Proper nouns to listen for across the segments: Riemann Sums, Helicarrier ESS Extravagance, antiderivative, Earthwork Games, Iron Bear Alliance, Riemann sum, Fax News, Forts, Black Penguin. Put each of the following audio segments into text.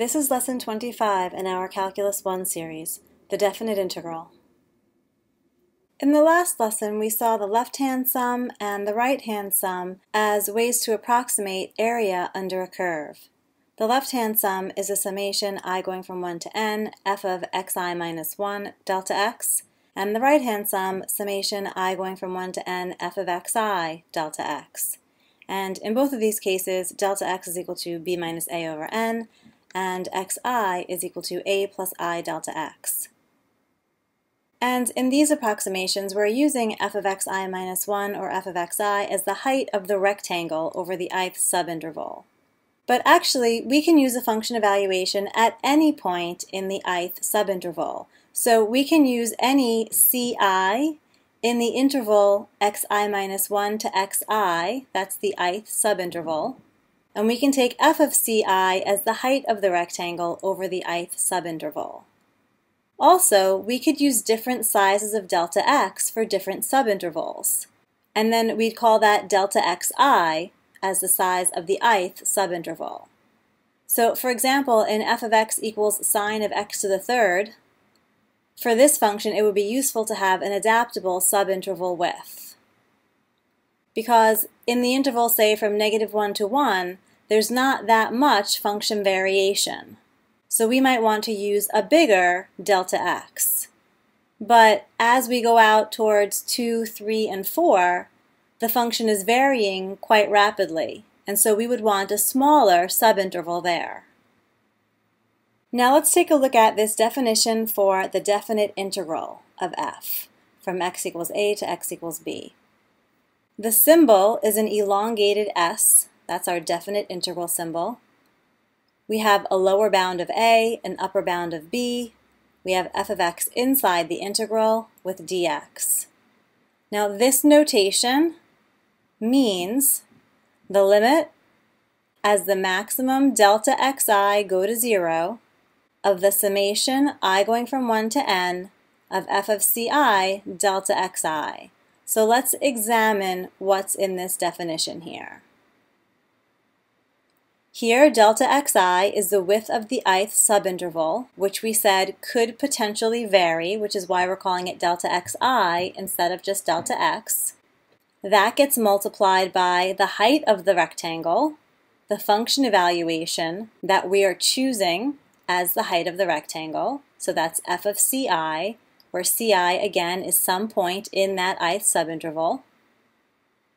This is lesson 25 in our Calculus 1 series, the definite integral. In the last lesson, we saw the left-hand sum and the right-hand sum as ways to approximate area under a curve. The left-hand sum is a summation I going from 1 to n, f of xi minus 1, delta x, and the right-hand sum, summation I going from 1 to n, f of xi, delta x. And in both of these cases, delta x is equal to b minus a over n, and xi is equal to a plus I delta x. And in these approximations, we're using f of xi minus 1 or f of xi as the height of the rectangle over the ith subinterval. But actually, we can use a function evaluation at any point in the ith subinterval. So we can use any ci in the interval xi minus 1 to xi, that's the ith subinterval, and we can take f of ci as the height of the rectangle over the ith subinterval. Also, we could use different sizes of delta x for different subintervals, and then we'd call that delta xi as the size of the ith subinterval. So, for example, in f of x equals sine of x to the third, for this function it would be useful to have an adaptable subinterval width, because in the interval, say, from negative 1 to 1, there's not that much function variation. So we might want to use a bigger delta x. But as we go out towards 2, 3, and 4, the function is varying quite rapidly, and so we would want a smaller subinterval there. Now let's take a look at this definition for the definite integral of f from x equals a to x equals b. The symbol is an elongated s, that's our definite integral symbol. We have a lower bound of a, an upper bound of b. We have f of x inside the integral with dx. Now this notation means the limit as the maximum delta xi go to 0 of the summation I going from 1 to n of f of ci delta xi. So let's examine what's in this definition here. Here, delta xi is the width of the ith subinterval, which we said could potentially vary, which is why we're calling it delta xi instead of just delta x. That gets multiplied by the height of the rectangle, the function evaluation that we are choosing as the height of the rectangle, so that's f of ci, where ci again is some point in that ith subinterval.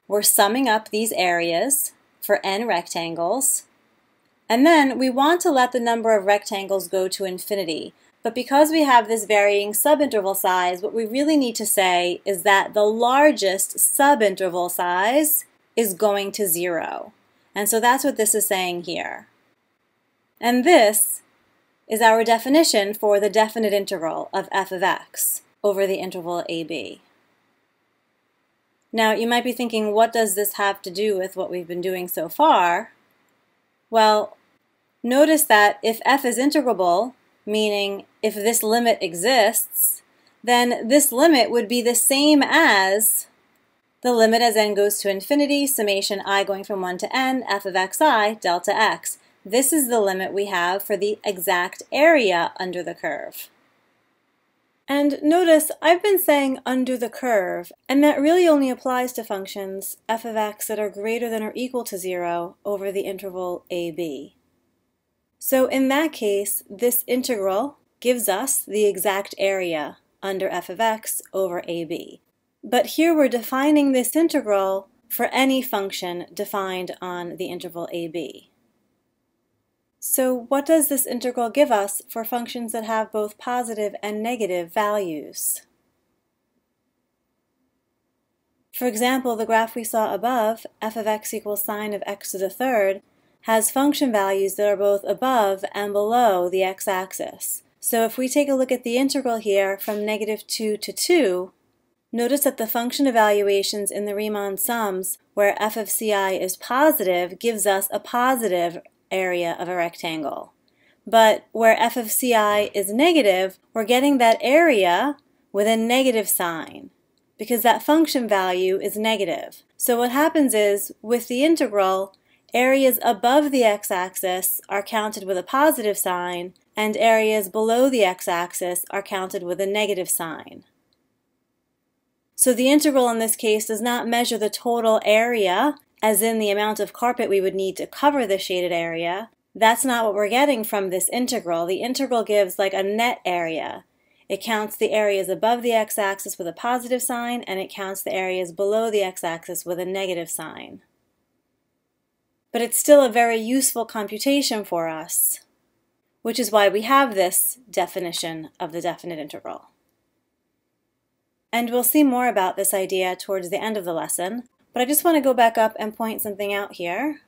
We're summing up these areas for n rectangles. And then we want to let the number of rectangles go to infinity. But because we have this varying subinterval size, what we really need to say is that the largest subinterval size is going to 0. And so that's what this is saying here. And this is our definition for the definite integral of f of x over the interval ab. Now you might be thinking, what does this have to do with what we've been doing so far? Well, notice that if f is integrable, meaning if this limit exists, then this limit would be the same as the limit as n goes to infinity, summation I going from 1 to n, f of xi, delta x. This is the limit we have for the exact area under the curve. And notice I've been saying under the curve, and that really only applies to functions f of x that are greater than or equal to 0 over the interval ab. So in that case, this integral gives us the exact area under f of x over ab. But here we're defining this integral for any function defined on the interval ab. So what does this integral give us for functions that have both positive and negative values? For example, the graph we saw above, f of x equals sine of x to the third, has function values that are both above and below the x-axis. So if we take a look at the integral here from negative 2 to 2, notice that the function evaluations in the Riemann sums, where f of ci is positive, gives us a positive area of a rectangle. But where f of ci is negative, we're getting that area with a negative sign, because that function value is negative. So what happens is, with the integral, Areas above the x-axis are counted with a positive sign, and areas below the x-axis are counted with a negative sign. So the integral in this case does not measure the total area, as in the amount of carpet we would need to cover the shaded area. That's not what we're getting from this integral. The integral gives like a net area. It counts the areas above the x-axis with a positive sign, and it counts the areas below the x-axis with a negative sign. But it's still a very useful computation for us, which is why we have this definition of the definite integral. And we'll see more about this idea towards the end of the lesson, but I just want to go back up and point something out here.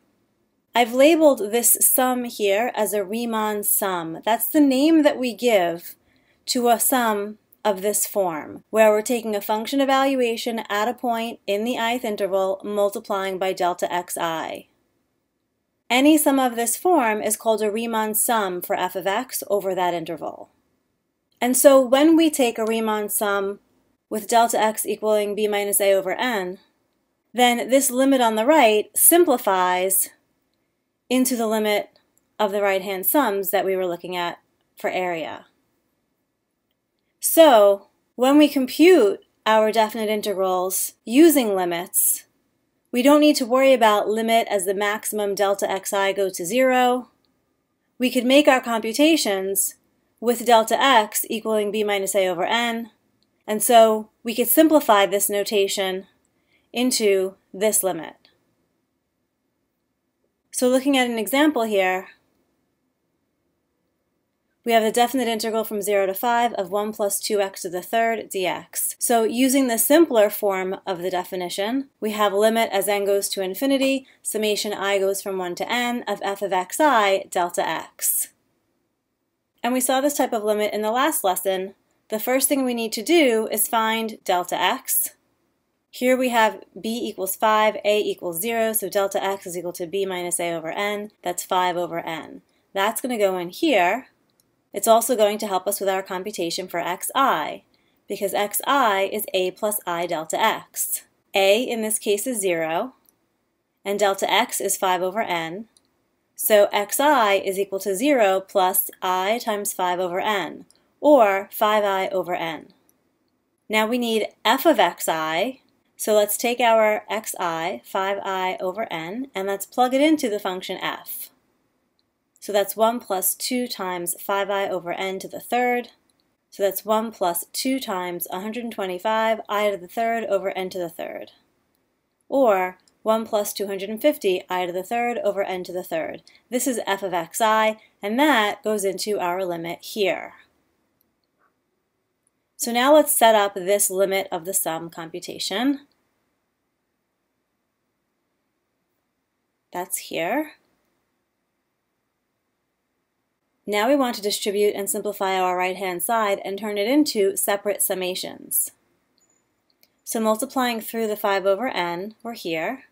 I've labeled this sum here as a Riemann sum. That's the name that we give to a sum of this form, where we're taking a function evaluation at a point in the i-th interval, multiplying by delta xi. Any sum of this form is called a Riemann sum for f of x over that interval. And so when we take a Riemann sum with delta x equaling b minus a over n, then this limit on the right simplifies into the limit of the right-hand sums that we were looking at for area. So when we compute our definite integrals using limits, we don't need to worry about limit as the maximum delta xi go to 0. We could make our computations with delta x equaling b minus a over n, and so we could simplify this notation into this limit. So looking at an example here, we have the definite integral from 0 to 5 of 1 plus 2x to the third dx. So using the simpler form of the definition, we have limit as n goes to infinity, summation I goes from 1 to n of f of xi delta x. And we saw this type of limit in the last lesson. The first thing we need to do is find delta x. Here we have b equals 5, a equals 0, so delta x is equal to b minus a over n. That's 5 over n. That's going to go in here. It's also going to help us with our computation for xi, because xi is a plus I delta x. A in this case is 0, and delta x is 5 over n. So xi is equal to 0 plus I times 5 over n, or 5i over n. Now we need f of xi, so let's take our xi, 5i over n, and let's plug it into the function f. So that's 1 plus 2 times 5i over n to the third. So that's 1 plus 2 times 125i to the third over n to the third. Or 1 plus 250i to the third over n to the third. This is f of xi, and that goes into our limit here. So now let's set up this limit of the sum computation. That's here. Now we want to distribute and simplify our right-hand side and turn it into separate summations. So multiplying through the 5 over n, we're here.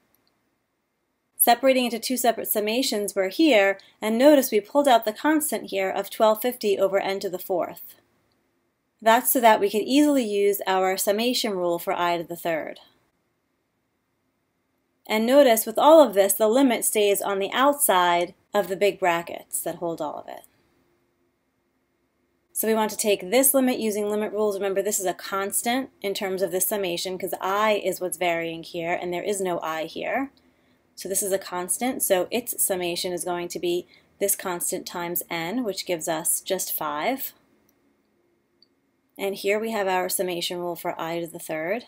Separating into two separate summations, we're here, and notice we pulled out the constant here of 1250 over n to the fourth. That's so that we could easily use our summation rule for I to the third. And notice with all of this, the limit stays on the outside of the big brackets that hold all of it. So we want to take this limit using limit rules. Remember, this is a constant in terms of this summation because I is what's varying here and there is no I here. So this is a constant, so its summation is going to be this constant times n, which gives us just 5. And here we have our summation rule for I to the third.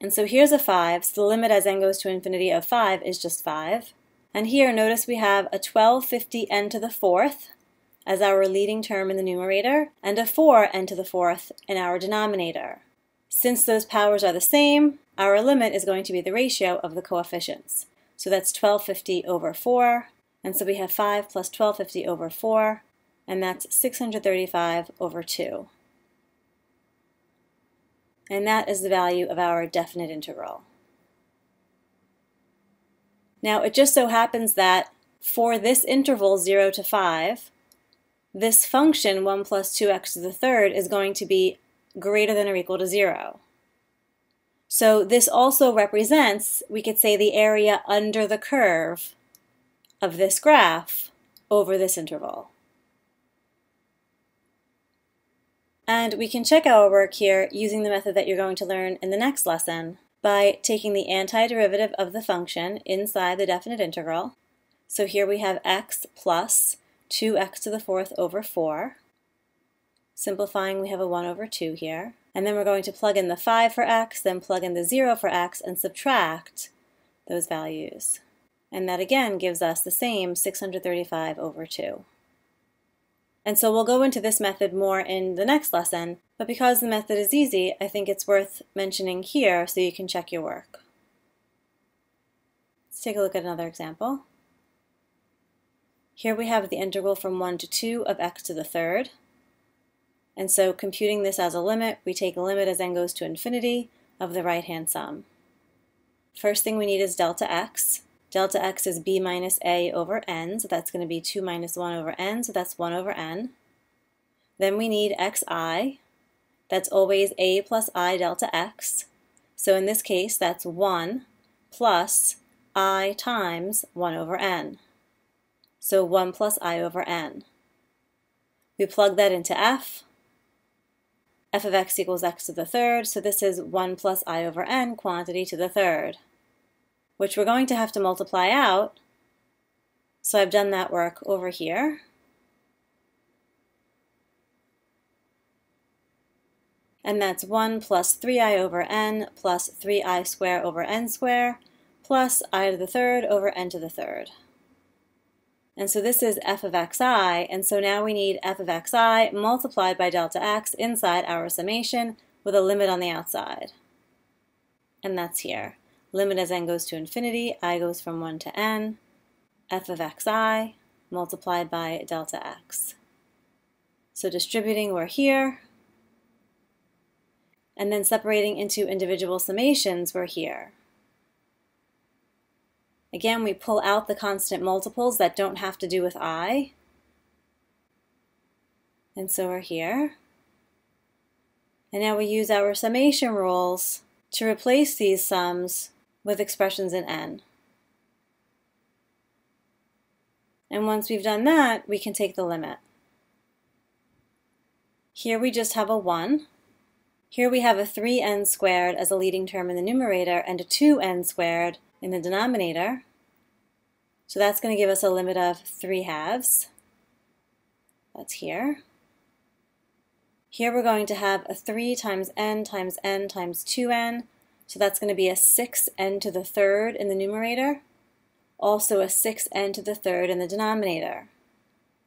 And so here's a 5, so the limit as n goes to infinity of 5 is just 5. And here, notice we have a 1250 n to the fourth as our leading term in the numerator, and a 4 n to the fourth in our denominator. Since those powers are the same, our limit is going to be the ratio of the coefficients. So that's 1250 over 4, and so we have 5 plus 1250 over 4, and that's 635 over 2. And that is the value of our definite integral. Now, it just so happens that for this interval 0 to 5, this function 1 plus 2x to the third is going to be greater than or equal to 0. So this also represents, we could say, the area under the curve of this graph over this interval. And we can check our work here using the method that you're going to learn in the next lesson by taking the antiderivative of the function inside the definite integral. So here we have x plus 2x to the fourth over 4. Simplifying, we have a 1 over 2 here. And then we're going to plug in the 5 for x, then plug in the 0 for x, and subtract those values. And that again gives us the same 635 over 2. And so we'll go into this method more in the next lesson, but because the method is easy, I think it's worth mentioning here so you can check your work. Let's take a look at another example. Here we have the integral from 1 to 2 of x to the third. And so computing this as a limit, we take a limit as n goes to infinity of the right-hand sum. First thing we need is delta x. Delta x is b minus a over n, so that's going to be 2 minus 1 over n, so that's 1 over n. Then we need xi. That's always a plus I delta x. So in this case, that's 1 plus I times 1 over n. So 1 plus I over n. We plug that into f. F of x equals x to the third, so this is 1 plus I over n quantity to the third, which we're going to have to multiply out, so I've done that work over here. And that's 1 plus 3i over n plus 3i square over n square plus I to the third over n to the third. And so this is f of xi, and so now we need f of xi multiplied by delta x inside our summation with a limit on the outside. And that's here. Limit as n goes to infinity, I goes from 1 to n, f of xi multiplied by delta x. So distributing, we're here. And then separating into individual summations, we're here. Again, we pull out the constant multiples that don't have to do with I. And so we're here. And now we use our summation rules to replace these sums with expressions in n. And once we've done that, we can take the limit. Here we just have a 1. Here we have a 3n squared as a leading term in the numerator and a 2n squared in the denominator. So that's going to give us a limit of 3/2. That's here. Here we're going to have a 3 times n times n times 2n. So that's going to be a 6n to the third in the numerator. Also a 6n to the third in the denominator.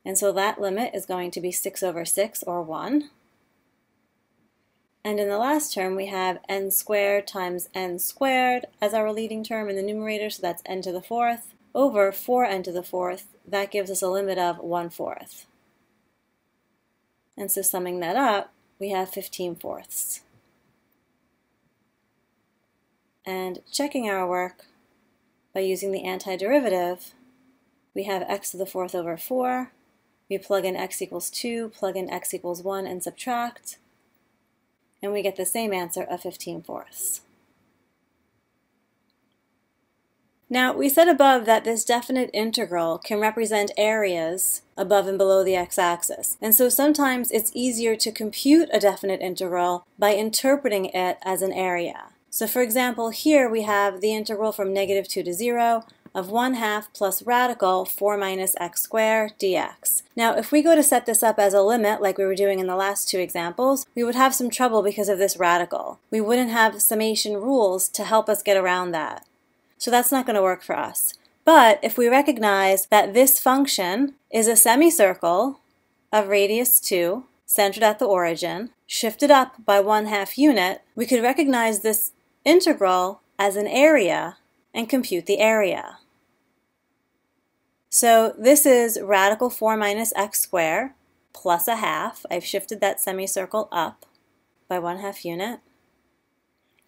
And so that limit is going to be 6 over 6 or 1. And in the last term, we have n squared times n squared as our leading term in the numerator, so that's n to the fourth, over 4n to the fourth. That gives us a limit of 1/4. And so summing that up, we have 15/4. And checking our work by using the antiderivative, we have x to the fourth over 4. We plug in x equals 2, plug in x equals 1, and subtract. And we get the same answer of 15/4. Now, we said above that this definite integral can represent areas above and below the x-axis. And so sometimes it's easier to compute a definite integral by interpreting it as an area. So for example, here we have the integral from -2 to 0 of 1/2 plus radical 4 minus x squared dx. Now, if we go to set this up as a limit like we were doing in the last two examples, we would have some trouble because of this radical. We wouldn't have summation rules to help us get around that. So that's not going to work for us. But if we recognize that this function is a semicircle of radius 2, centered at the origin, shifted up by 1/2 unit, we could recognize this integral as an area and compute the area. So this is radical 4 minus x squared plus 1/2. I've shifted that semicircle up by 1/2 unit.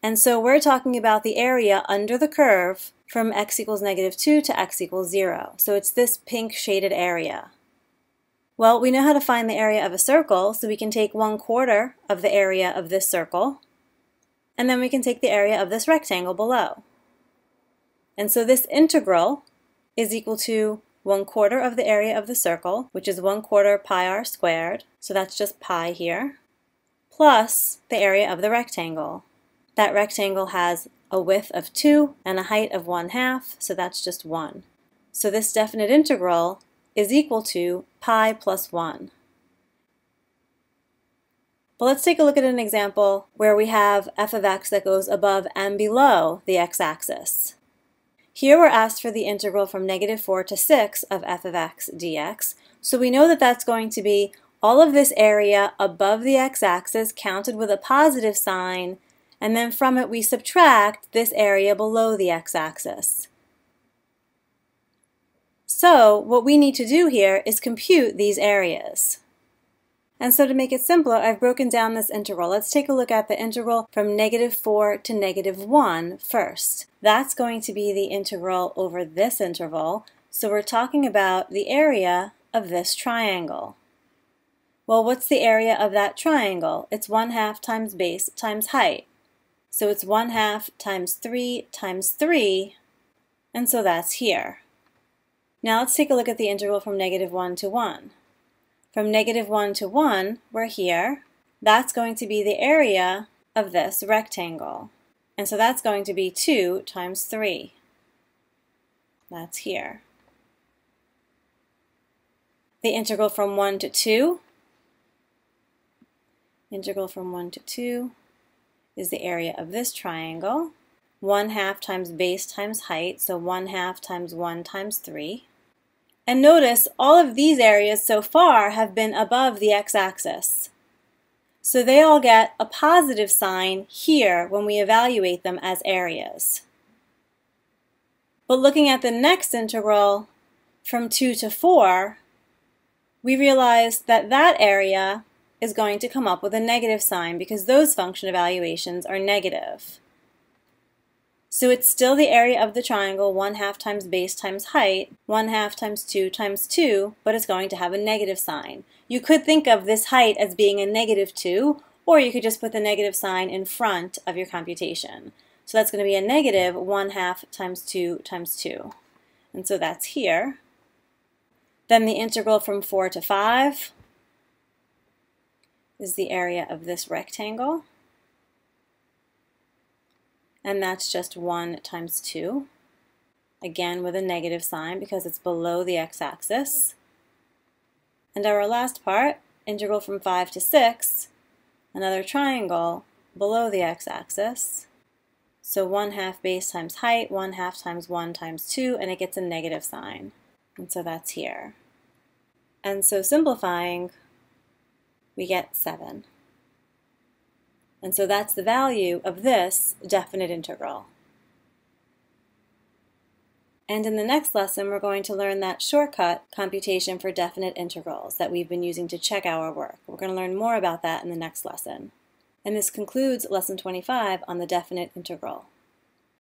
And so we're talking about the area under the curve from x equals -2 to x equals 0. So it's this pink shaded area. Well, we know how to find the area of a circle, so we can take 1/4 of the area of this circle and then we can take the area of this rectangle below. And so this integral is equal to 1/4 of the area of the circle, which is 1/4 pi r squared, so that's just pi here, plus the area of the rectangle. That rectangle has a width of 2 and a height of 1/2, so that's just 1. So this definite integral is equal to pi plus 1. But let's take a look at an example where we have f of x that goes above and below the x-axis. Here we're asked for the integral from -4 to 6 of f of x dx, so we know that that's going to be all of this area above the x-axis counted with a positive sign, and then from it we subtract this area below the x-axis. So what we need to do here is compute these areas. And so to make it simpler, I've broken down this integral. Let's take a look at the integral from -4 to -1 first. That's going to be the integral over this interval, so we're talking about the area of this triangle. Well, what's the area of that triangle? It's 1/2 times base times height. So it's 1/2 times 3 times 3, and so that's here. Now let's take a look at the integral from -1 to 1. From -1 to 1, we're here. That's going to be the area of this rectangle. And so that's going to be 2 times 3. That's here. The integral from 1 to 2. Integral from 1 to 2 is the area of this triangle. 1/2 times base times height, so 1/2 times 1 times 3. And notice all of these areas so far have been above the x-axis. So they all get a positive sign here when we evaluate them as areas. But looking at the next integral from 2 to 4, we realize that that area is going to come up with a negative sign because those function evaluations are negative. So it's still the area of the triangle, 1/2 times base times height, 1/2 times 2, but it's going to have a negative sign. You could think of this height as being a -2, or you could just put the negative sign in front of your computation. So that's going to be a -1/2 times 2 times 2. And so that's here. Then the integral from 4 to 5 is the area of this rectangle. And that's just 1 times 2, again with a negative sign because it's below the x-axis. And our last part, integral from 5 to 6, another triangle below the x-axis. So 1/2 base times height, 1/2 times 1 times 2, and it gets a negative sign. And so that's here. And so simplifying, we get 7. And so that's the value of this definite integral. And in the next lesson, we're going to learn that shortcut computation for definite integrals that we've been using to check our work. We're going to learn more about that in the next lesson. And this concludes Lesson 25 on the definite integral.